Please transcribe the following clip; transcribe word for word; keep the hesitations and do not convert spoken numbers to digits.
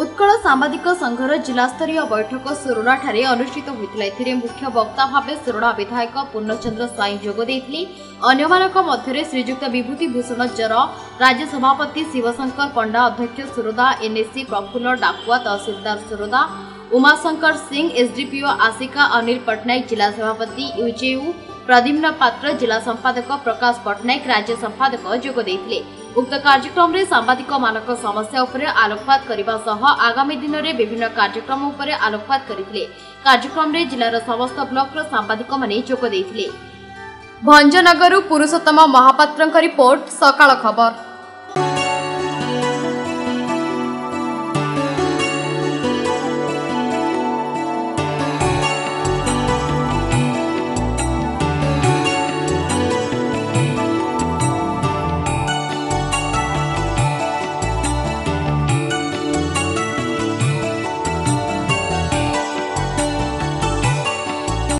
उत्कल सांबादिक संघर जिलास्तरीय बैठक सोरडाठारे अनुष्ठित होता है। मुख्य वक्ता भाव सोरडा विधायक पूर्णचंद्र स्वाई जोगदेले। अन्यमानक मध्य श्रीजुक्त विभूति भूषण चर, राज्य सभापति शिवशंकर पंडा, अध्यक्ष सोरदा एनएसी प्रफुल्ल डाकुआ, तहसीलदार सोरदा उमाशंकर सिंह, एसडीपीओ आशिका अनिल पट्टनायक, जिला सभापति यूजेयू प्रद्युम्न पात्र, जिला संपादक प्रकाश पट्टनायक, राज्य संपादक जोगदेले। उक्त कार्यक्रम में सांबादिक मानक समस्या उपरे आलोकपात करने सह आगामी दिन में विभिन्न कार्यक्रम उपरे आलोकपात करते। कार्यक्रम में जिलार समस्त ब्लॉक सांबादिक माने जोगदेले। भंजनगर पुरुषोत्तम महापात्र रिपोर्ट सकाळ खबर।